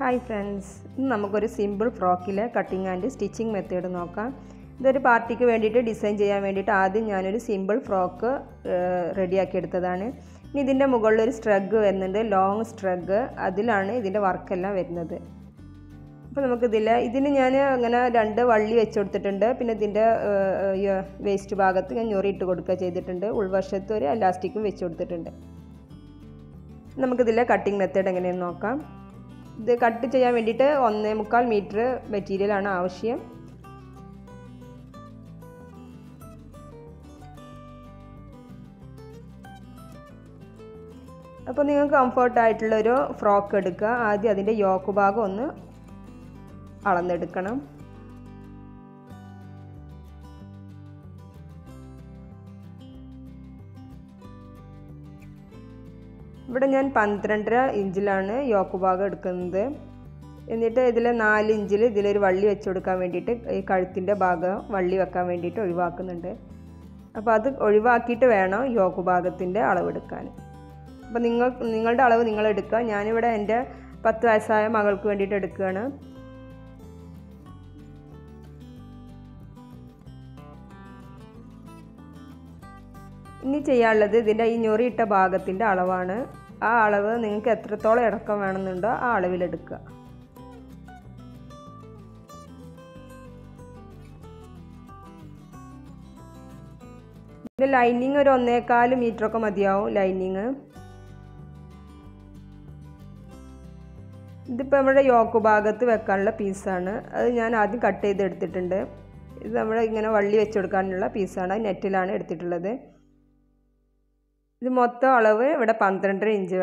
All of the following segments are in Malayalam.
Hi friends, we will do a simple frock cutting and stitching method. This party design a simple frock ready. This is a strug and a long strug. That is the work. This is the The cut is on the 1.5 meter material. Now, you have a comfort title and frock. You have a yoke bag. You have a yoke bag. But I am 12 inches yoke. In this case, 4 inches is the value of the yoke. This is the bag in the Alavana. Alava Ninkatratola Kamananda, Alaviladka. The lining on the Kalimitrakamadio lining. The Pamada Yoko Bagat to Vakala Pisana, Yanadi Kate the Titender. Is the American Valley Chodkanla Pisana, Netilana Titla. The motta alava with a 12 inches.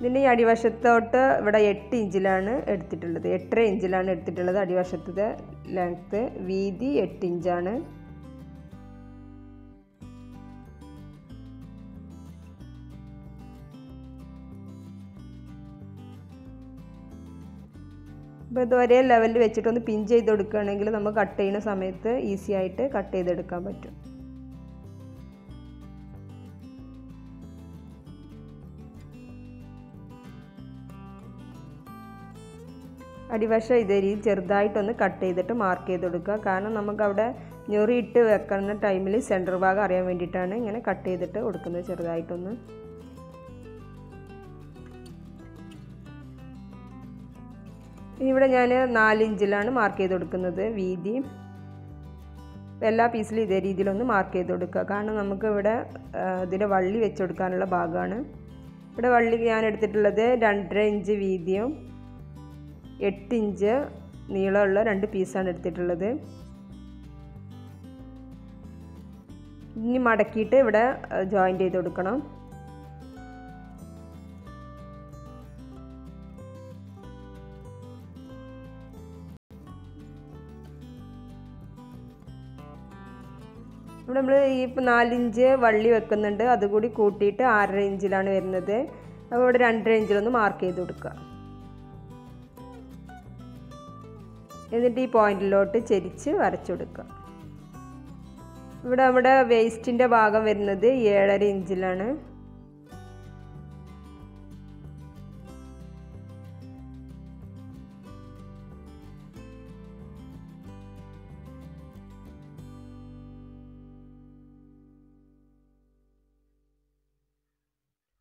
The Adivashatota with a 8 inches, the 8 inches, the Adivashat length, V the 8 inches. But the real level to etch it on the pinch, the Dukanangle, the Makataina Sametha, easy ite, cut the Dukabat. Adivasha is the reach or diet on the cut the Tamarke, the Duka, Kana Namakada, Nurita, Vakana, timely center bag, area meditating, and a cut the Udkan the Cherdite on the ഇവിടെ ഞാൻ 4 ഇഞ്ചിലാണ് മാർക്ക് ചെയ്തു കൊടുക്കുന്നത് വീതി എല്ലാ പീസിലും ഇതേ രീതിയിൽ ഒന്ന് മാർക്ക് ചെയ്തു കൊടുക്കുക കാരണം നമുക്ക് ഇവിടെ ഇതിനെ വള്ളി വെച്ച് കൊടുക്കാനുള്ള ഭാഗമാണ് ഇവിടെ വള്ളി ഞാൻ എടുത്തിട്ടുള്ളത് 2.5 ഇഞ്ച് വീതിയും 8 ഇഞ്ച് നീളമുള്ള രണ്ട് പീസാണ് എടുത്തിട്ടുള്ളത് ഇനി മടക്കിയിട്ട് ഇവിടെ ജോയിൻ ചെയ്തു കൊടുക്കണം We have to cut 4 inches. We have to cut 6 inches. We have to mark 2 inches. This point is the waist. We have to cut 7 inches.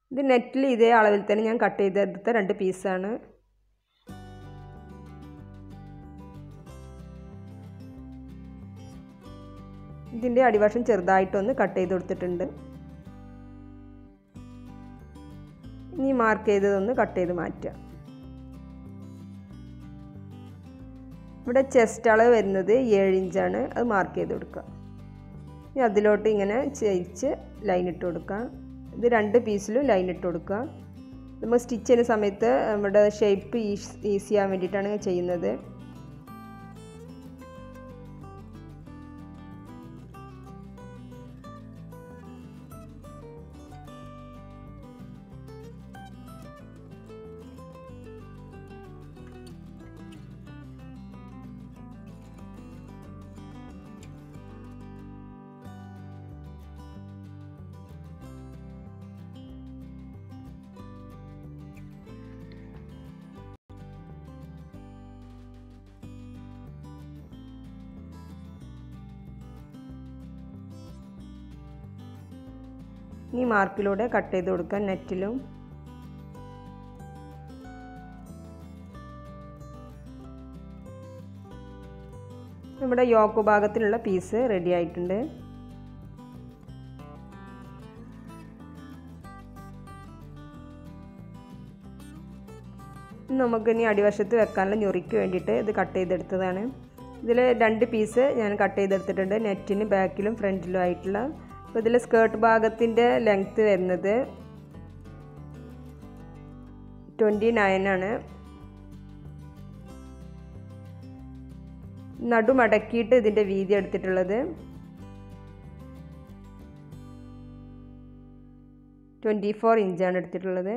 The net is cut in the piece. The addition is cut in the tender. The mark is cut in the matter. But a chest is 7 inches. The mark is cut in the line. The two pieces line it. The stitch in the shape is easy. ഈ മാർക്കിലൂടെ കട്ട് ചെയ്ത് കൊടുക്കുക നെറ്റിലും. നമ്മുടെ യോക്ക് ഭാഗത്തിനുള്ള പീസ് റെഡി ആയിട്ടുണ്ട്. നമുക്കിനി അടിവശത്ത് വെക്കാനുള്ള ഞൊറിക്ക് വേണ്ടിയിട്ട് ഇത് കട്ട് ചെയ്തെടുത്തതാണ്. ഇതിൽ രണ്ട് പീസ് ഞാൻ കട്ട് ചെയ്തെടുത്തിട്ടുണ്ട്, നെറ്റിന് ബാക്കിലും ഫ്രണ്ടിലും ആയിട്ടുള്ള. അപ്പോൾ ഇതിൽ സ്കേർട്ട് ഭാഗത്തിൻ്റെ ലെങ്ത്ത് വരുന്നത് 29 ആണ്. നടുമടക്കിയിട്ട് ഇതിൻ്റെ വീതി എടുത്തിട്ടുള്ളത് 24 ഇഞ്ചാണ് എടുത്തിട്ടുള്ളത്.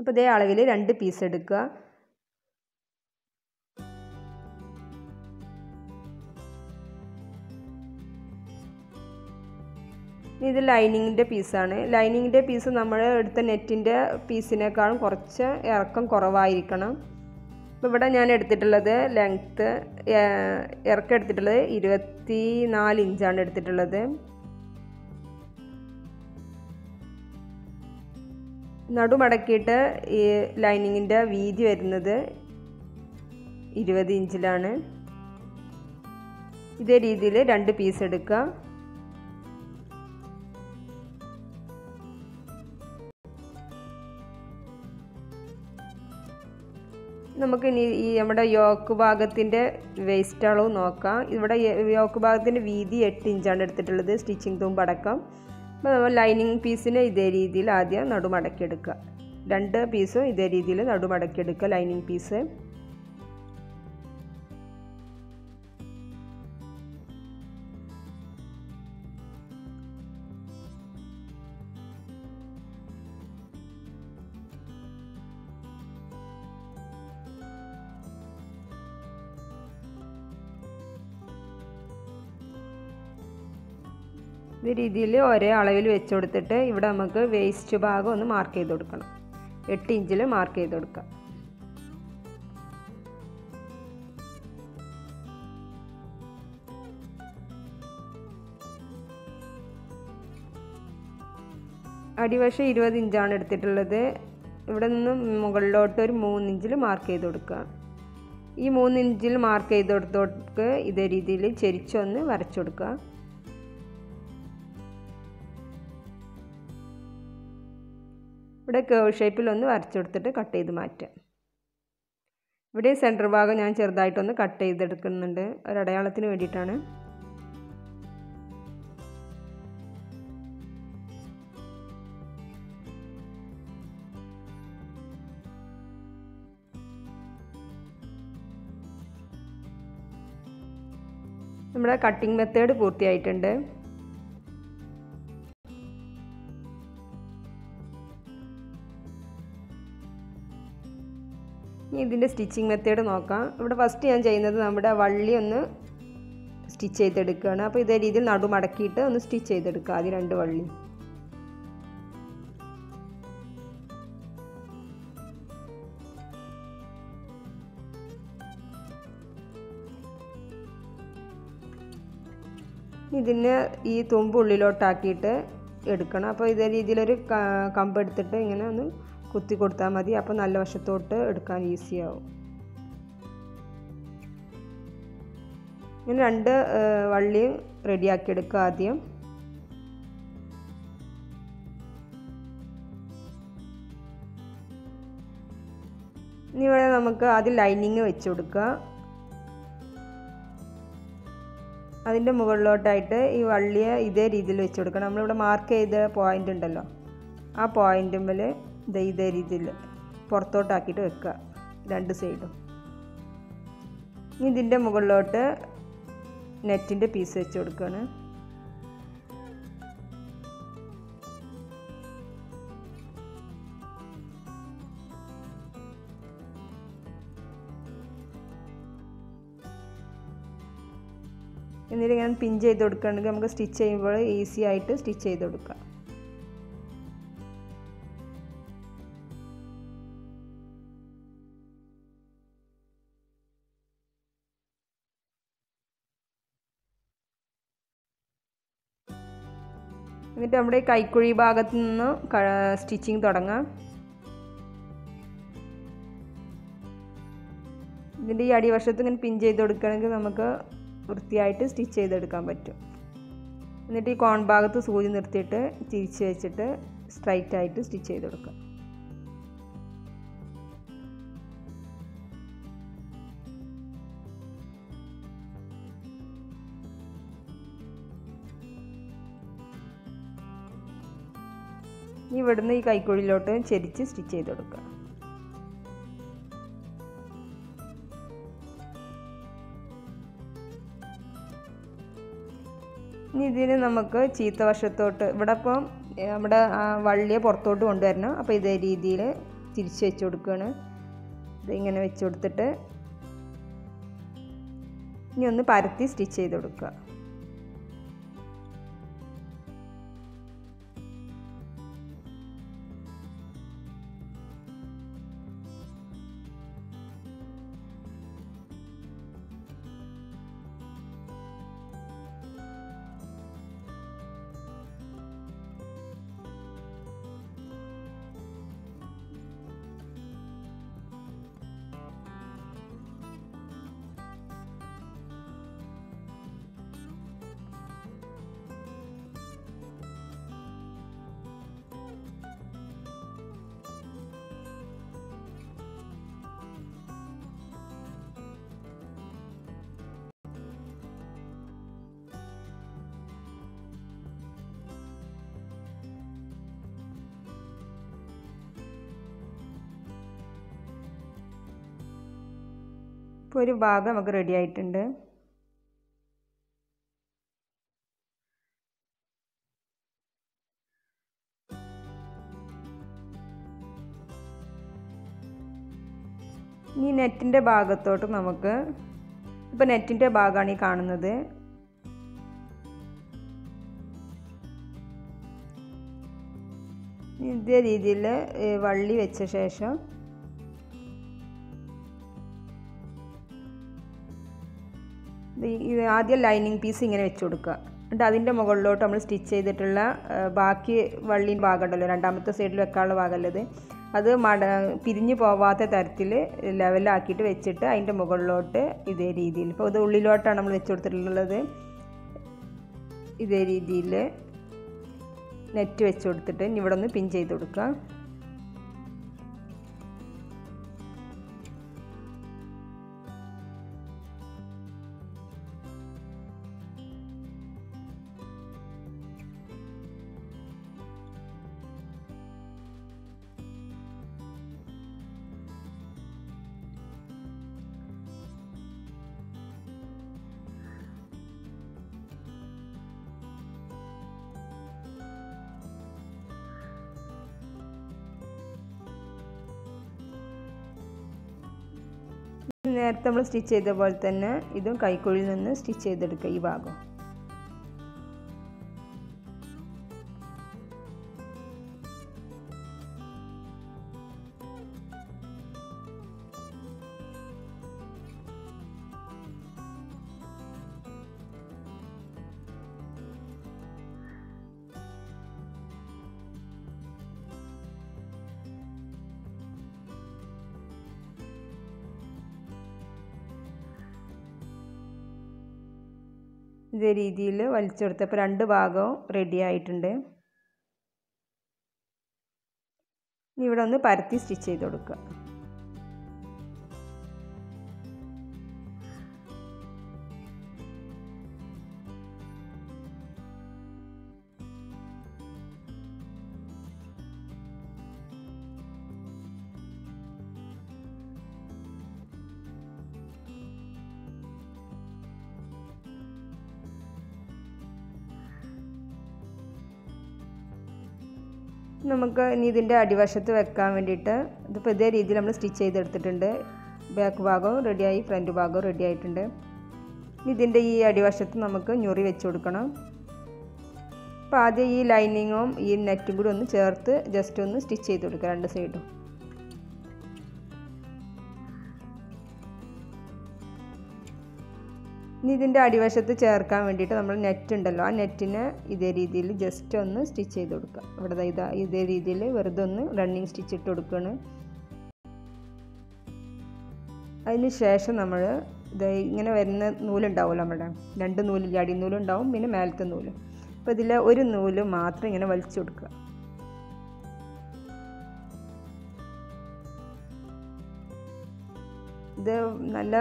അപ്പോൾ ഇതേ അളവിൽ രണ്ട് പീസ് എടുക്കുക. ഇത് ലൈനിങ്ങിൻ്റെ പീസാണ്. ലൈനിങ്ങിൻ്റെ പീസ് നമ്മൾ എടുത്ത നെറ്റിൻ്റെ പീസിനേക്കാളും കുറച്ച് ഇറക്കം കുറവായിരിക്കണം. അപ്പോൾ ഇവിടെ ഞാൻ എടുത്തിട്ടുള്ളത് ലെങ്ത്ത് ഇറക്കം എടുത്തിട്ടുള്ളത് 24 ഇഞ്ചാണ് എടുത്തിട്ടുള്ളത്. നടുമടക്കിയിട്ട് ഈ ലൈനിങ്ങിൻ്റെ വീതി വരുന്നത് 20 ഇഞ്ചിലാണ്. ഇതേ രീതിയിൽ രണ്ട് പീസ് എടുക്കുക. നമുക്ക് ഇനി ഈ നമ്മുടെ യോക്ക് ഭാഗത്തിൻ്റെ വേസ്റ്റ് അളവ് നോക്കാം. ഇവിടെ യോക്ക് ഭാഗത്തിൻ്റെ വീതി 8 ഇഞ്ചാണ് എടുത്തിട്ടുള്ളത്, സ്റ്റിച്ചിങ് തുമ്പടക്കം. അപ്പോൾ ലൈനിങ് പീസിനെ ഇതേ രീതിയിൽ ആദ്യം നടുമടക്കിയെടുക്കുക. രണ്ട് പീസും ഇതേ രീതിയിൽ നടുമടക്കിയെടുക്കുക ലൈനിങ് പീസ്. ഈ രീതിയിൽ ഒരേ അളവിൽ വെച്ച് കൊടുത്തിട്ട് ഇവിടെ നമുക്ക് വേസ്റ്റ് ഭാഗം ഒന്ന് മാർക്ക് ചെയ്ത് കൊടുക്കണം. 8 ഇഞ്ചിൽ മാർക്ക് ചെയ്ത് കൊടുക്കാം. അടിവശം 20 ഇഞ്ചാണ് എടുത്തിട്ടുള്ളത്. ഇവിടെ നിന്ന് മുകളിലോട്ട് ഒരു 3 ഇഞ്ചിൽ മാർക്ക് ചെയ്ത് കൊടുക്കുക. ഈ 3 ഇഞ്ചിൽ മാർക്ക് ചെയ്ത് കൊടുത്തോട്ട് ഇതേ രീതിയിൽ ചെരിച്ചൊന്ന് വരച്ചു കൊടുക്കുക. ഇവിടെ കേവ് ഷേപ്പിലൊന്ന് വരച്ചെടുത്തിട്ട് കട്ട് ചെയ്ത് മാറ്റാം. ഇവിടെ സെൻറ്റർ ഭാഗം ഞാൻ ചെറുതായിട്ടൊന്ന് കട്ട് ചെയ്തെടുക്കുന്നുണ്ട്, ഒരടയാളത്തിന് വേണ്ടിയിട്ടാണ്. നമ്മുടെ കട്ടിംഗ് മെത്തേഡ് പൂർത്തിയായിട്ടുണ്ട്. ഇതിൻ്റെ സ്റ്റിച്ചിങ് മെത്തേഡ് നോക്കാം. ഇവിടെ ഫസ്റ്റ് ഞാൻ ചെയ്യുന്നത് നമ്മുടെ വള്ളി ഒന്ന് സ്റ്റിച്ച് ചെയ്തെടുക്കുകയാണ്. അപ്പോൾ ഇതേ രീതിയിൽ നടുമടക്കിയിട്ട് ഒന്ന് സ്റ്റിച്ച് ചെയ്തെടുക്കുക ആദ്യം 2 വള്ളി. ഇതിന് ഈ തുമ്പ് ഉള്ളിലോട്ടാക്കിയിട്ട് എടുക്കണം. അപ്പോൾ ഇതേ രീതിയിലൊരു കമ്പ് എടുത്തിട്ട് ഇങ്ങനെ ഒന്ന് കുത്തി കൊടുത്താൽ മതി. അപ്പോൾ നല്ല വശത്തോട്ട് എടുക്കാൻ ഈസിയാവും. ഇങ്ങനെ 2 വള്ളിയും റെഡിയാക്കി എടുക്കുക ആദ്യം. ഇനി ഇവിടെ നമുക്ക് ആദ്യം ലൈനിങ് വെച്ച് കൊടുക്കുക. അതിൻ്റെ മുകളിലോട്ടായിട്ട് ഈ വള്ളിയെ ഇതേ രീതിയിൽ വെച്ച് കൊടുക്കണം. നമ്മളിവിടെ മാർക്ക് ചെയ്ത പോയിൻ്റ് ഉണ്ടല്ലോ, ആ പോയിൻ്റുമ്മൽ ഇതേ രീതിയിൽ പുറത്തോട്ടാക്കിയിട്ട് വെക്കുക 2 സൈഡും. ഇനി ഇതിൻ്റെ മുകളിലോട്ട് നെറ്റിൻ്റെ പീസ് വെച്ച് കൊടുക്കുകയാണ്. എന്നിട്ട് ഞാൻ പിൻ ചെയ്ത് കൊടുക്കുകയാണെങ്കിൽ നമുക്ക് സ്റ്റിച്ച് ചെയ്യുമ്പോൾ ഈസി ആയിട്ട് സ്റ്റിച്ച് ചെയ്ത് കൊടുക്കാം. എന്നിട്ട് നമ്മുടെ കൈക്കുഴി ഭാഗത്ത് നിന്ന് സ്റ്റിച്ചിങ് തുടങ്ങാം. ഇതിൻ്റെ ഈ അടിവശത്ത് ഇങ്ങനെ പിൻ ചെയ്ത് കൊടുക്കുകയാണെങ്കിൽ നമുക്ക് വൃത്തിയായിട്ട് സ്റ്റിച്ച് ചെയ്തെടുക്കാൻ പറ്റും. എന്നിട്ട് ഈ കോൺ ഭാഗത്ത് സൂചി നിർത്തിയിട്ട് തിരിച്ച് വെച്ചിട്ട് സ്ട്രൈറ്റ് ആയിട്ട് സ്റ്റിച്ച് ചെയ്ത് കൊടുക്കാം. ഇവിടുന്ന് ഈ കൈക്കുഴിയിലോട്ട് ചെരിച്ച് സ്റ്റിച്ച് ചെയ്ത് കൊടുക്കുക. ഇനി ഇതിന് നമുക്ക് ചീത്ത വശത്തോട്ട് ഇവിടെ ഇപ്പം നമ്മുടെ വള്ളിയെ പുറത്തോട്ട് കൊണ്ടുവരണം. അപ്പോൾ ഇതേ രീതിയിൽ തിരിച്ച് വെച്ച് കൊടുക്കുകയാണ്. ഇതിങ്ങനെ വെച്ച് കൊടുത്തിട്ട് ഇനി ഒന്ന് പരത്തി സ്റ്റിച്ച് ചെയ്ത് കൊടുക്കുക. ഇപ്പോൾ ഒരു ഭാഗം നമുക്ക് റെഡി ആയിട്ടുണ്ട്. ഈ നെറ്റിൻ്റെ ഭാഗത്തോട്ട് നമുക്ക് ഇപ്പോൾ നെറ്റിൻ്റെ ഭാഗമാണ് ഈ കാണുന്നത്. ഇതേ രീതിയിൽ വള്ളി വെച്ച ശേഷം ഇത് ആദ്യം ലൈനിങ് പീസ് ഇങ്ങനെ വെച്ച് കൊടുക്കുക. എന്നിട്ട് അതിൻ്റെ മുകളിലോട്ട് നമ്മൾ സ്റ്റിച്ച് ചെയ്തിട്ടുള്ള ബാക്കി വള്ളി ഭാഗം ഉണ്ടല്ലോ, രണ്ടാമത്തെ സൈഡിൽ വെക്കാനുള്ള ഭാഗമല്ലത്, അത് പിരിഞ്ഞു പോവാത്ത തരത്തിൽ ലെവലാക്കിയിട്ട് വെച്ചിട്ട് അതിൻ്റെ മുകളിലോട്ട് ഇതേ രീതിയിൽ, ഇപ്പോൾ ഇത് ഉള്ളിലോട്ടാണ് നമ്മൾ വെച്ച് കൊടുത്തിട്ടുള്ളത്, ഇതേ രീതിയിൽ നെറ്റ് വെച്ച് കൊടുത്തിട്ട് ഇവിടെ ഒന്ന് പിൻ ചെയ്ത് കൊടുക്കുക. നേരത്തെ നമ്മൾ സ്റ്റിച്ച് ചെയ്ത പോലെ തന്നെ ഇതും കൈക്കുള്ളിൽ നിന്ന് സ്റ്റിച്ച് ചെയ്തെടുക്കുക ഈ ഭാഗം. ഇതേ രീതിയിൽ വലിച്ചെടുത്തപ്പോൾ രണ്ട് ഭാഗവും റെഡി ആയിട്ടുണ്ട്. ഇനി ഇവിടെ ഒന്ന് പരത്തി സ്റ്റിച്ച് ചെയ്ത് കൊടുക്കുക. നമുക്ക് ഇനി ഇതിൻ്റെ അടിവശത്ത് വെക്കാൻ വേണ്ടിയിട്ട് ഇതിപ്പോൾ ഇതേ രീതിയിൽ നമ്മൾ സ്റ്റിച്ച് ചെയ്തെടുത്തിട്ടുണ്ട്. ബാക്ക് ഭാഗവും റെഡിയായി, ഫ്രണ്ട് ഭാഗവും റെഡി ആയിട്ടുണ്ട്. ഇതിൻ്റെ ഈ അടിവശത്ത് നമുക്ക് ഞൊറി വെച്ച് കൊടുക്കണം. അപ്പോൾ ആദ്യം ഈ ലൈനിങ്ങും ഈ നെറ്റും കൂടി ഒന്ന് ചേർത്ത് ജസ്റ്റ് ഒന്ന് സ്റ്റിച്ച് ചെയ്ത് കൊടുക്കുക രണ്ട് സൈഡും. ഇനി ഇതിൻ്റെ അടിവശത്ത് ചേർക്കാൻ വേണ്ടിയിട്ട് നമ്മൾ നെറ്റ് ഉണ്ടല്ലോ, ആ നെറ്റിനെ ഇതേ രീതിയിൽ ജസ്റ്റ് ഒന്ന് സ്റ്റിച്ച് ചെയ്ത് കൊടുക്കുക. ഇവിടെ ഇതാ ഇതേ രീതിയിൽ വെറുതെ ഒന്ന് റണ്ണിങ് സ്റ്റിച്ച് ഇട്ട് കൊടുക്കുകയാണ്. അതിന് ശേഷം നമ്മൾ ഇത് ഇങ്ങനെ വരുന്ന നൂലുണ്ടാവുമല്ലോ, നമ്മുടെ രണ്ട് നൂല്, അടി നൂലുണ്ടാവും പിന്നെ മേലത്തെ നൂല്. അപ്പോൾ ഇതിൽ ഒരു നൂല് മാത്രം ഇങ്ങനെ വലിച്ചു കൊടുക്കുക. ഇത് നല്ല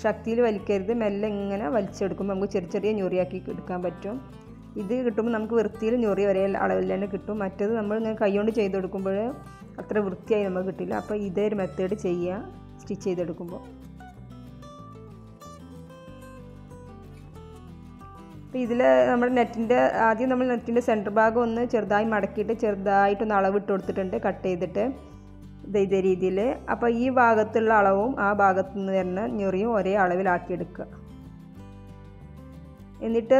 ശക്തിയിൽ വലിക്കരുത്, മെല്ലെ ഇങ്ങനെ വലിച്ചെടുക്കുമ്പോൾ നമുക്ക് ചെറിയ ചെറിയ ഞൊറിയാക്കി എടുക്കാൻ പറ്റും. ഇത് കിട്ടുമ്പോൾ നമുക്ക് വൃത്തിയിൽ ഞൊറി വരെ അളവിൽ തന്നെ കിട്ടും. മറ്റേത് നമ്മൾ ഇങ്ങനെ കൈകൊണ്ട് ചെയ്ത് കൊടുക്കുമ്പോൾ അത്ര വൃത്തിയായി നമുക്ക് കിട്ടില്ല. അപ്പോൾ ഇതേ ഒരു മെത്തേഡ് ചെയ്യുക സ്റ്റിച്ച് ചെയ്തെടുക്കുമ്പോൾ. അപ്പോൾ ഇതിൽ നമ്മുടെ നെറ്റിൻ്റെ ആദ്യം നമ്മൾ നെറ്റിൻ്റെ സെൻറ്റർ ഭാഗം ഒന്ന് ചെറുതായി മടക്കിയിട്ട് ചെറുതായിട്ടൊന്ന് അളവിട്ട് കൊടുത്തിട്ടുണ്ട് കട്ട് ചെയ്തിട്ട് ഇതേ രീതിയിൽ. അപ്പോൾ ഈ ഭാഗത്തുള്ള അളവും ആ ഭാഗത്തു നിന്ന് വരുന്ന ഞൊറിയും ഒരേ അളവിലാക്കിയെടുക്കുക. എന്നിട്ട്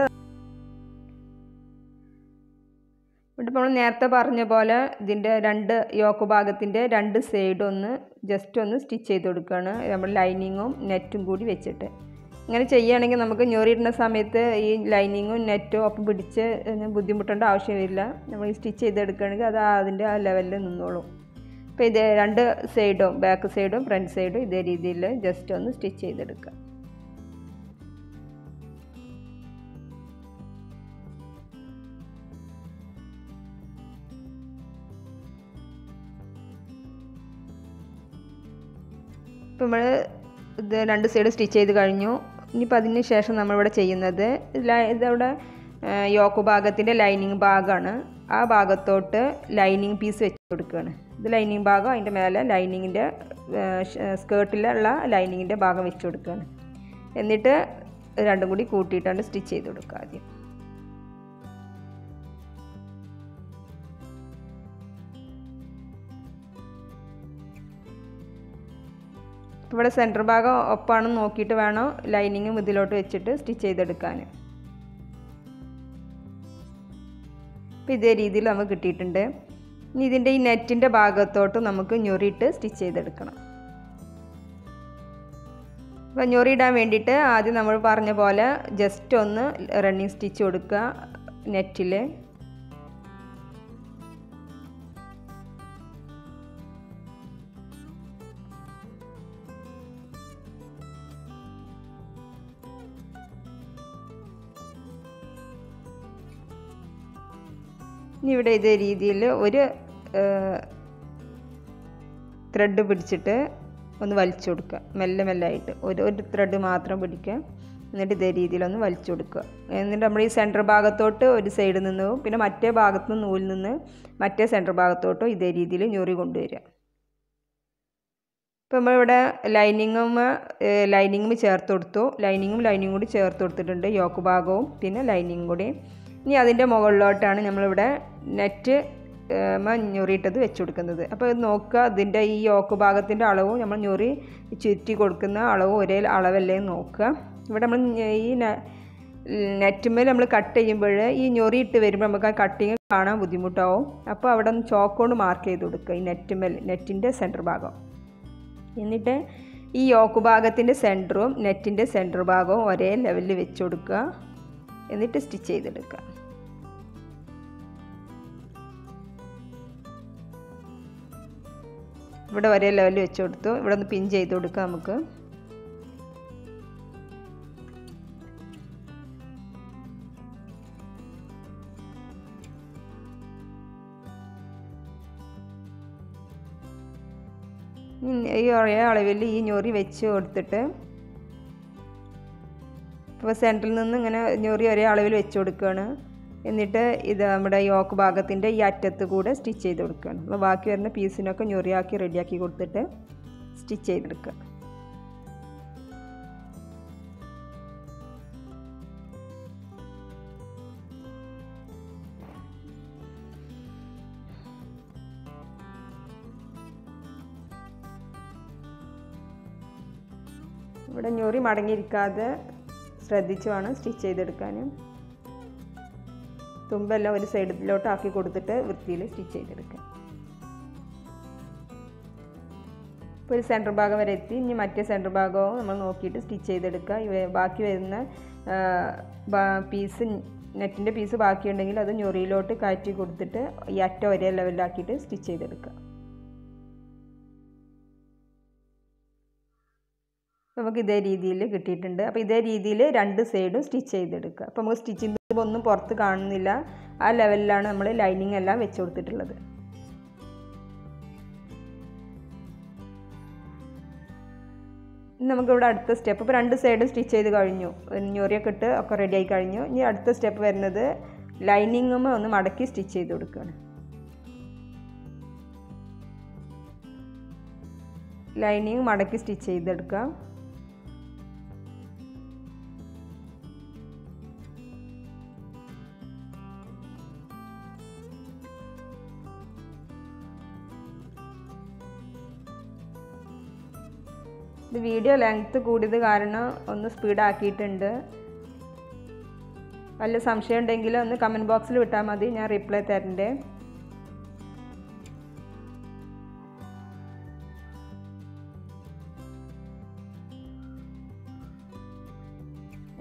ഇവിടെ നമ്മൾ നേരത്തെ പറഞ്ഞ പോലെ ഇതിൻ്റെ രണ്ട് യോക്ക് ഭാഗത്തിൻ്റെ രണ്ട് സൈഡ് ഒന്ന് ജസ്റ്റ് ഒന്ന് സ്റ്റിച്ച് ചെയ്ത് കൊടുക്കുകയാണ്, നമ്മൾ ലൈനിങ്ങും നെറ്റും കൂടി വെച്ചിട്ട്. ഇങ്ങനെ ചെയ്യുകയാണെങ്കിൽ നമുക്ക് ഞൊറിയിടുന്ന സമയത്ത് ഈ ലൈനിങ്ങും നെറ്റും ഒക്കെ പിടിച്ച് ബുദ്ധിമുട്ടേണ്ട ആവശ്യമില്ല. നമ്മൾ സ്റ്റിച്ച് ചെയ്തെടുക്കുകയാണെങ്കിൽ അത് അതിൻ്റെ ആ ലെവലിൽ നിന്നോളും. അപ്പോൾ ഇത് രണ്ട് സൈഡും ബാക്ക് സൈഡും ഫ്രണ്ട് സൈഡും ഇതേ രീതിയിൽ ജസ്റ്റ് ഒന്ന് സ്റ്റിച്ച് ചെയ്തെടുക്കുക. ഇപ്പോൾ നമ്മൾ ഇത് രണ്ട് സൈഡ് സ്റ്റിച്ച് ചെയ്ത് കഴിഞ്ഞു. ഇനിയിപ്പോൾ അതിന് ശേഷം നമ്മളിവിടെ ചെയ്യുന്നത് ഇതവിടെ യോക്ക് ഭാഗത്തിൻ്റെ ലൈനിങ് ഭാഗമാണ്, ആ ഭാഗത്തോട്ട് ലൈനിങ് പീസ് വെച്ച് കൊടുക്കുകയാണ്. ഇത് ലൈനിങ് ഭാഗം, അതിൻ്റെ മേലെ ലൈനിങ്ങിൻ്റെ സ്കേർട്ടിലുള്ള ലൈനിങ്ങിൻ്റെ ഭാഗം വെച്ച് കൊടുക്കുകയാണ്. എന്നിട്ട് രണ്ടും കൂടി കൂട്ടിയിട്ടാണ് സ്റ്റിച്ച് ചെയ്ത് കൊടുക്കുക ആദ്യം. ഇവിടെ സെൻറ്റർ ഭാഗം ഒപ്പാണെന്ന് നോക്കിയിട്ട് വേണം ലൈനിങ്ങും ഇതിലോട്ട് വെച്ചിട്ട് സ്റ്റിച്ച് ചെയ്തെടുക്കാൻ. അപ്പോൾ ഇതേ രീതിയിൽ നമുക്ക് കിട്ടിയിട്ടുണ്ട്. ഇനി ഇതിൻ്റെ ഈ നെറ്റിൻ്റെ ഭാഗത്തോട്ട് നമുക്ക് ഞൊറിയിട്ട് സ്റ്റിച്ച് ചെയ്തെടുക്കണം. അപ്പോൾ ഞൊറിയിടാൻ വേണ്ടിയിട്ട് ആദ്യം നമ്മൾ പറഞ്ഞ പോലെ ജസ്റ്റ് ഒന്ന് റണ്ണിങ് സ്റ്റിച്ച് കൊടുക്കുക നെറ്റിൽ. ഇനി ഇവിടെ ഇതേ രീതിയിൽ ഒരു ത്രെഡ് പിടിച്ചിട്ട് ഒന്ന് വലിച്ചു കൊടുക്കുക, മെല്ലെ മെല്ലായിട്ട് ഒരു ത്രെഡ് മാത്രം പിടിക്കുക. എന്നിട്ട് ഇതേ രീതിയിലൊന്ന് വലിച്ചു കൊടുക്കുക. എന്നിട്ട് നമ്മൾ ഈ സെൻറ്റർ ഭാഗത്തോട്ട് ഒരു സൈഡിൽ നിന്നും പിന്നെ മറ്റേ ഭാഗത്തു നിന്ന് നൂലിൽ നിന്ന് മറ്റേ സെൻറ്റർ ഭാഗത്തോട്ടും ഇതേ രീതിയിൽ ഞൊറി കൊണ്ടുവരിക. ഇപ്പോൾ നമ്മളിവിടെ ലൈനിങ്ങും ചേർത്ത് കൊടുത്തു, ലൈനിങ്ങും കൂടി ചേർത്ത് കൊടുത്തിട്ടുണ്ട്, യോക്ക് ഭാഗവും പിന്നെ ലൈനിങ്ങും കൂടി. ഇനി അതിൻ്റെ മുകളിലോട്ടാണ് നമ്മളിവിടെ നെറ്റ് ഞൊറിയിട്ടത് വെച്ച് കൊടുക്കുന്നത്. അപ്പോൾ ഇത് നോക്കുക, ഇതിൻ്റെ ഈ യോക്ക് ഭാഗത്തിൻ്റെ അളവും നമ്മൾ ഞൊറി ചുറ്റി കൊടുക്കുന്ന അളവും ഒരേ അളവല്ലേ നോക്കുക. ഇവിടെ നമ്മൾ ഈ നെറ്റുമേൽ നമ്മൾ കട്ട് ചെയ്യുമ്പോൾ ഈ ഞൊറി ഇട്ട് വരുമ്പോൾ നമുക്ക് ആ കട്ടിങ് കാണാൻ ബുദ്ധിമുട്ടാവും. അപ്പോൾ അവിടെ ഒന്ന് ചോക്കോണ്ട് മാർക്ക് ചെയ്ത് കൊടുക്കുക ഈ നെറ്റിൻ്റെ സെൻറ്റർ ഭാഗം. എന്നിട്ട് ഈ യോക്ക് ഭാഗത്തിൻ്റെ സെൻറ്ററും നെറ്റിൻ്റെ സെൻറ്റർ ഭാഗവും ഒരേ ലെവലിൽ വെച്ച് കൊടുക്കുക. എന്നിട്ട് സ്റ്റിച്ച് ചെയ്തെടുക്കുക. ഇവിടെ ഒരേ ലെവലിൽ വെച്ച് കൊടുത്തു. ഇവിടെ ഒന്ന് പിൻ ചെയ്ത് കൊടുക്കുക നമുക്ക്. ഈ ഒരേ അളവിൽ ഈ ഞൊറി വെച്ച് കൊടുത്തിട്ട് ഇപ്പോൾ സെൻറ്ററിൽ നിന്ന് ഇങ്ങനെ ഞൊറി ഒരേ അളവിൽ വെച്ച് കൊടുക്കുകയാണ്. എന്നിട്ട് ഇത് നമ്മുടെ യോക്ക് ഭാഗത്തിൻ്റെ ഈ അറ്റത്ത് കൂടെ സ്റ്റിച്ച് ചെയ്ത് കൊടുക്കുകയാണ്. അപ്പോൾ ബാക്കി വരുന്ന പീസിനൊക്കെ ഞൊറിയാക്കി റെഡിയാക്കി കൊടുത്തിട്ട് സ്റ്റിച്ച് ചെയ്തെടുക്കുക. ഇവിടെ ഞൊറി മടങ്ങിയിരിക്കാതെ ശ്രദ്ധിച്ചു വേണം സ്റ്റിച്ച് ചെയ്തെടുക്കാൻ. തുമ്പെല്ലാം ഒരു സൈഡിലോട്ടാക്കി കൊടുത്തിട്ട് വൃത്തിയിൽ സ്റ്റിച്ച് ചെയ്തെടുക്കുക. ഒരു സെൻറ്റർ ഭാഗം വരെ എത്തി. ഇനി മറ്റേ സെൻറ്റർ ഭാഗവും നമ്മൾ നോക്കിയിട്ട് സ്റ്റിച്ച് ചെയ്തെടുക്കുക. ഇവ ബാക്കി വരുന്ന പീസ് നെറ്റിൻ്റെ പീസ് ബാക്കിയുണ്ടെങ്കിൽ അത് ഞൊറിയിലോട്ട് കയറ്റി കൊടുത്തിട്ട് ഈ അറ്റം ഒരേ ലെവലിലാക്കിയിട്ട് സ്റ്റിച്ച് ചെയ്തെടുക്കുക. നമുക്ക് ഇതേ രീതിയിൽ കിട്ടിയിട്ടുണ്ട്. അപ്പോൾ ഇതേ രീതിയിൽ രണ്ട് സൈഡും സ്റ്റിച്ച് ചെയ്തെടുക്കുക. അപ്പോൾ നമുക്ക് സ്റ്റിച്ചിങ് ചെയ്യുമ്പോൾ ഒന്നും പുറത്ത് കാണുന്നില്ല, ആ ലെവലിലാണ് നമ്മൾ ലൈനിങ് എല്ലാം വെച്ച് കൊടുത്തിട്ടുള്ളത്. നമുക്കിവിടെ അടുത്ത സ്റ്റെപ്പ്, ഇപ്പോൾ രണ്ട് സൈഡും സ്റ്റിച്ച് ചെയ്ത് കഴിഞ്ഞു, ഞൊറിയൊക്കെ ഇട്ട് ഒക്കെ റെഡിയായി കഴിഞ്ഞു. ഇനി അടുത്ത സ്റ്റെപ്പ് വരുന്നത് ലൈനിങ്ങും ഒന്ന് മടക്കി സ്റ്റിച്ച് ചെയ്ത് കൊടുക്കുകയാണ്. ലൈനിങ് മടക്കി സ്റ്റിച്ച് ചെയ്തെടുക്കാം. ഇത് വീഡിയോ ലെങ്ത്ത് കൂടിയത് കാരണം ഒന്ന് സ്പീഡാക്കിയിട്ടുണ്ട്. വല്ല സംശയം ഉണ്ടെങ്കിൽ ഒന്ന് കമൻറ്റ് ബോക്സിൽ വിട്ടാൽ മതി, ഞാൻ റിപ്ലൈ തരണ്ടേ.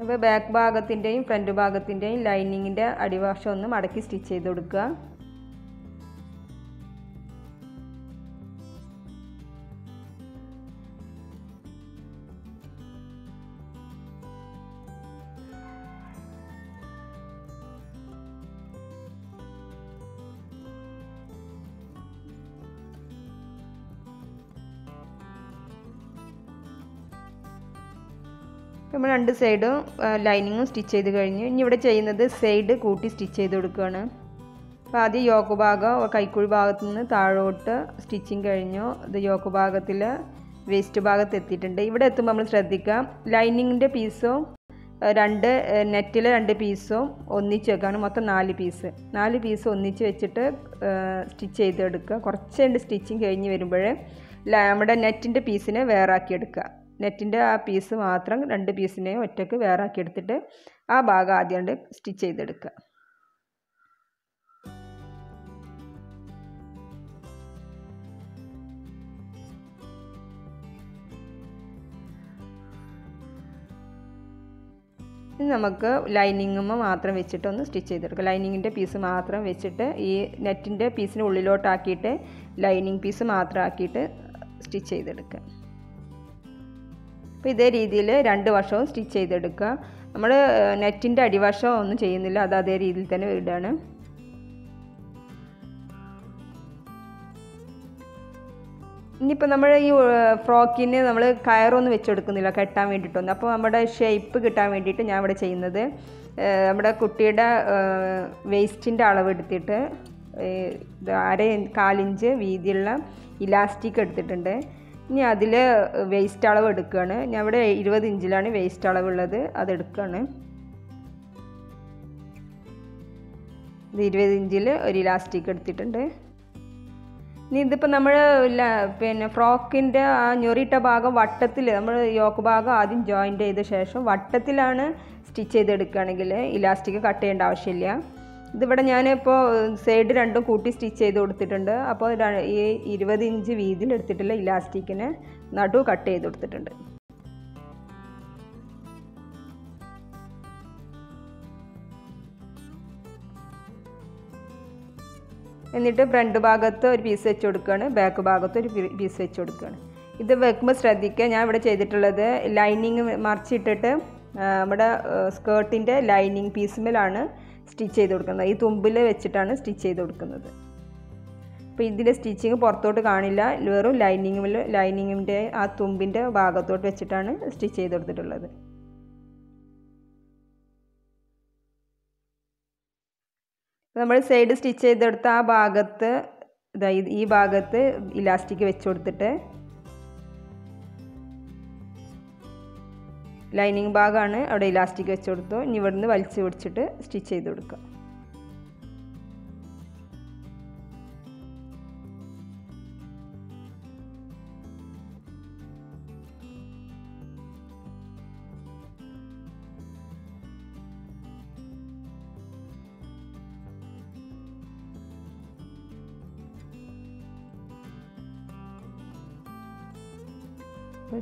അപ്പോൾ ബാക്ക് ഭാഗത്തിൻ്റെയും ഫ്രണ്ട് ഭാഗത്തിൻ്റെയും ലൈനിങ്ങിൻ്റെ അടിവശം ഒന്ന് മടക്കി സ്റ്റിച്ച് ചെയ്ത് കൊടുക്കുക. നമ്മൾ രണ്ട് സൈഡും ലൈനിങ്ങും സ്റ്റിച്ച് ചെയ്ത് കഴിഞ്ഞു. ഇനി ഇവിടെ ചെയ്യുന്നത് സൈഡ് കൂട്ടി സ്റ്റിച്ച് ചെയ്ത് കൊടുക്കുകയാണ്. അപ്പോൾ ആദ്യം യോക്ക് ഭാഗം കൈക്കുഴി ഭാഗത്തു നിന്ന് താഴോട്ട് സ്റ്റിച്ചിങ് കഴിഞ്ഞു. ഇത് യോക്ക് ഭാഗത്തിൽ വേസ്റ്റ് ഭാഗത്ത് എത്തിയിട്ടുണ്ട്. ഇവിടെ എത്തുമ്പോൾ നമ്മൾ ശ്രദ്ധിക്കാം, ലൈനിങ്ങിൻ്റെ പീസും രണ്ട് നെറ്റിലെ രണ്ട് പീസും ഒന്നിച്ച് വെക്കുകയാണ്. മൊത്തം നാല് പീസ് ഒന്നിച്ച് വെച്ചിട്ട് സ്റ്റിച്ച് ചെയ്തെടുക്കുക. കുറച്ച് രണ്ട് സ്റ്റിച്ചിങ് കഴിഞ്ഞ് വരുമ്പോൾ നമ്മുടെ നെറ്റിൻ്റെ പീസിനെ വേറാക്കിയെടുക്കുക. നെറ്റിൻ്റെ ആ പീസ് മാത്രം രണ്ട് പീസിനെയും ഒറ്റയ്ക്ക് വേറാക്കി എടുത്തിട്ട് ആ ഭാഗം ആദ്യം സ്റ്റിച്ച് ചെയ്തെടുക്കുക. ഇനി നമുക്ക് ലൈനിങ്ങും മാത്രം വെച്ചിട്ടൊന്ന് സ്റ്റിച്ച് ചെയ്തെടുക്കുക. ലൈനിങ്ങിൻ്റെ പീസ് മാത്രം വെച്ചിട്ട് ഈ നെറ്റിൻ്റെ പീസിന് ഉള്ളിലോട്ടാക്കിയിട്ട് ലൈനിങ് പീസ് മാത്രം ആക്കിയിട്ട് സ്റ്റിച്ച് ചെയ്തെടുക്കുക. അപ്പോൾ ഇതേ രീതിയിൽ രണ്ട് വശവും സ്റ്റിച്ച് ചെയ്തെടുക്കുക. നമ്മൾ നെറ്റിൻ്റെ അടിവശം ഒന്നും ചെയ്യുന്നില്ല, അത് അതേ രീതിയിൽ തന്നെ ഇടുകയാണ്. ഇനിയിപ്പോൾ നമ്മൾ ഈ ഫ്രോക്കിന് നമ്മൾ കയറൊന്നും വെച്ചെടുക്കുന്നില്ല കെട്ടാൻ വേണ്ടിയിട്ടൊന്നും. അപ്പോൾ നമ്മുടെ ഷേപ്പ് കിട്ടാൻ വേണ്ടിയിട്ട് ഞാൻ ഇവിടെ ചെയ്യുന്നത്, നമ്മുടെ കുട്ടിയുടെ വേസ്റ്റിൻ്റെ അളവെടുത്തിട്ട് 1.25 കാലിഞ്ച് വീതിയുള്ള ഇലാസ്റ്റിക് എടുത്തിട്ടുണ്ട്. ഇനി അതിൽ വേസ്റ്റ് അളവ് എടുക്കുകയാണ്. ഞാൻ ഇവിടെ 20 ഇഞ്ചിലാണ് വേസ്റ്റ് അളവുള്ളത്, അതെടുക്കുകയാണ്. 20 ഇഞ്ചിൽ ഒരു ഇലാസ്റ്റിക് എടുത്തിട്ടുണ്ട്. ഇനി ഇതിപ്പോൾ നമ്മൾ ഫ്രോക്കിൻ്റെ ആ ഞൊറിയിട്ട ഭാഗം വട്ടത്തിൽ, നമ്മൾ യോക്ക് ഭാഗം ആദ്യം ജോയിൻ്റ് ചെയ്ത ശേഷം വട്ടത്തിലാണ് സ്റ്റിച്ച് ചെയ്തെടുക്കുകയാണെങ്കിൽ ഇലാസ്റ്റിക് കട്ട് ചെയ്യേണ്ട ആവശ്യമില്ല. ഇതിവിടെ ഞാനിപ്പോൾ സൈഡ് രണ്ടും കൂട്ടി സ്റ്റിച്ച് ചെയ്ത് കൊടുത്തിട്ടുണ്ട്. അപ്പോൾ ഈ 20 ഇഞ്ച് വീതിയിൽ എടുത്തിട്ടുള്ള ഇലാസ്റ്റിക്കിന് നടു കട്ട് ചെയ്ത് കൊടുത്തിട്ടുണ്ട്. എന്നിട്ട് ഫ്രണ്ട് ഭാഗത്ത് ഒരു പീസ് വെച്ച് കൊടുക്കുകയാണ്, ബാക്ക് ഭാഗത്ത് ഒരു പീസ് വെച്ച് കൊടുക്കുകയാണ്. ഇത് വെക്കുമ്പോൾ ശ്രദ്ധിക്കുക, ഞാൻ ഇവിടെ ചെയ്തിട്ടുള്ളത് ലൈനിങ് മറിച്ചിട്ടിട്ട് നമ്മുടെ സ്കേർട്ടിൻ്റെ ലൈനിങ് പീസിലാണ് സ്റ്റിച്ച് ചെയ്ത് കൊടുക്കുന്നത്. ഈ തുമ്പിൽ വെച്ചിട്ടാണ് സ്റ്റിച്ച് ചെയ്ത് കൊടുക്കുന്നത്. അപ്പോൾ ഇതിൻ്റെ സ്റ്റിച്ചിങ് പുറത്തോട്ട് കാണില്ല, വെറും ലൈനിങ്ങിൻ്റെ ആ തുമ്പിൻ്റെ ഭാഗത്തോട്ട് വെച്ചിട്ടാണ് സ്റ്റിച്ച് ചെയ്ത് കൊടുത്തിട്ടുള്ളത്. നമ്മൾ സൈഡ് സ്റ്റിച്ച് ചെയ്തെടുത്ത ആ ഭാഗത്ത്, അതായത് ഈ ഭാഗത്ത് ഇലാസ്റ്റിക് വെച്ച് കൊടുത്തിട്ട് ലൈനിങ് ഭാഗമാണ് അവിടെ ഇലാസ്റ്റിക് വെച്ച് കൊടുത്തു. ഇനി ഇവിടുന്ന് വലിച്ചു പിടിച്ചിട്ട് സ്റ്റിച്ച് ചെയ്ത് കൊടുക്കുക.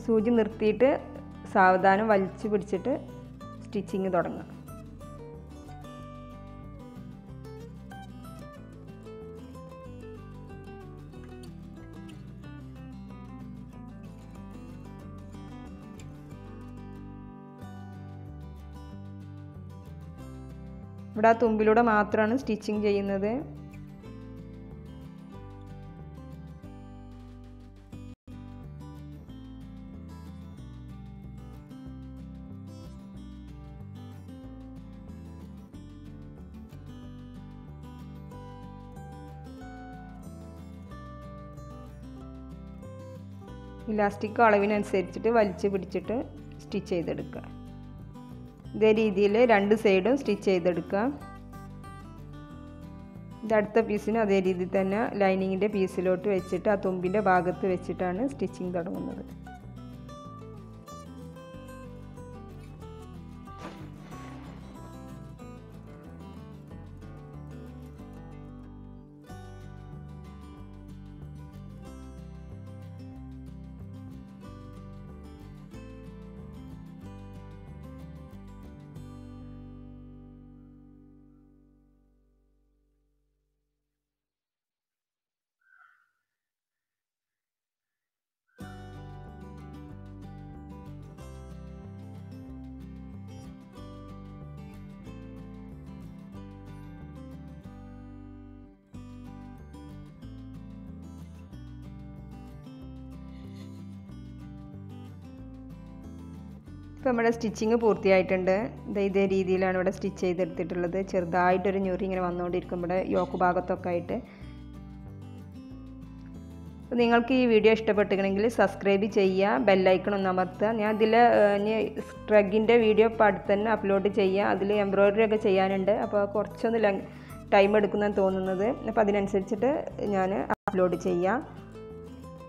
സൂചി നിർത്തിയിട്ട് സാവധാനം വലിച്ചു പിടിച്ചിട്ട് സ്റ്റിച്ചിങ് തുടങ്ങുക. ഇവിടെ ആ തുമ്പിലൂടെ മാത്രമാണ് സ്റ്റിച്ചിങ് ചെയ്യുന്നത്. ഇലാസ്റ്റിക് അളവിനനുസരിച്ചിട്ട് വലിച്ചു പിടിച്ചിട്ട് സ്റ്റിച്ച് ചെയ്തെടുക്കുക. ഇതേ രീതിയിൽ രണ്ട് സൈഡും സ്റ്റിച്ച് ചെയ്തെടുക്കുക. ഇത് അടുത്ത പീസിന് അതേ രീതിയിൽ തന്നെ ലൈനിങ്ങിൻ്റെ പീസിലോട്ട് വെച്ചിട്ട് ആ തുമ്പിൻ്റെ ഭാഗത്ത് വെച്ചിട്ടാണ് സ്റ്റിച്ചിങ് തുടങ്ങുന്നത്. ഇപ്പോൾ നമ്മുടെ സ്റ്റിച്ചിങ് പൂർത്തിയായിട്ടുണ്ട്. ഇതേ രീതിയിലാണ് ഇവിടെ സ്റ്റിച്ച് ചെയ്തെടുത്തിട്ടുള്ളത്. ചെറുതായിട്ടൊരു ഞൊറി ഇങ്ങനെ വന്നുകൊണ്ടിരിക്കും ഇവിടെ യോക്ക് ഭാഗത്തൊക്കെ ആയിട്ട്. അപ്പോൾ നിങ്ങൾക്ക് ഈ വീഡിയോ ഇഷ്ടപ്പെട്ടിട്ടുണ്ടെങ്കിൽ സബ്സ്ക്രൈബ് ചെയ്യുക, ബെല്ലൈക്കൺ ഒന്ന് അമർത്തുക. ഞാൻ ഇതിൽ ഇനി സ്ട്രഗിൻ്റെ വീഡിയോ ഇപ്പോൾ അടുത്ത് തന്നെ അപ്ലോഡ് ചെയ്യുക. അതിൽ എംബ്രോയിഡറി ഒക്കെ ചെയ്യാനുണ്ട്. അപ്പോൾ കുറച്ചൊന്ന് ടൈം എടുക്കുന്നതെന്ന് തോന്നുന്നത്. അപ്പോൾ അതിനനുസരിച്ചിട്ട് ഞാൻ അപ്ലോഡ് ചെയ്യാം.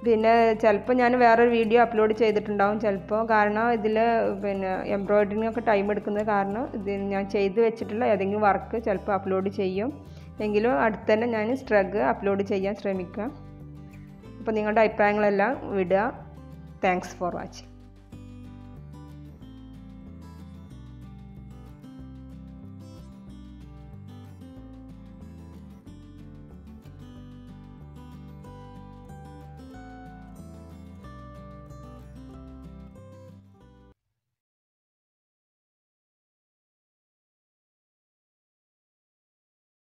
പിന്നെ ചിലപ്പോൾ ഞാൻ വേറൊരു വീഡിയോ അപ്ലോഡ് ചെയ്തിട്ടുണ്ടാവും ചിലപ്പോൾ, കാരണം ഇതിൽ പിന്നെ എംബ്രോയിഡറിങ്ങൊക്കെ ടൈം എടുക്കുന്നത് കാരണം ഇത് ഞാൻ ചെയ്ത് വെച്ചിട്ടുള്ള ഏതെങ്കിലും വർക്ക് ചിലപ്പോൾ അപ്ലോഡ് ചെയ്യും. എങ്കിലും അടുത്ത് തന്നെ ഞാൻ സ്ട്രഗ് അപ്ലോഡ് ചെയ്യാൻ ശ്രമിക്കാം. അപ്പോൾ നിങ്ങളുടെ അഭിപ്രായങ്ങളെല്ലാം വിടുക. Thanks for watching.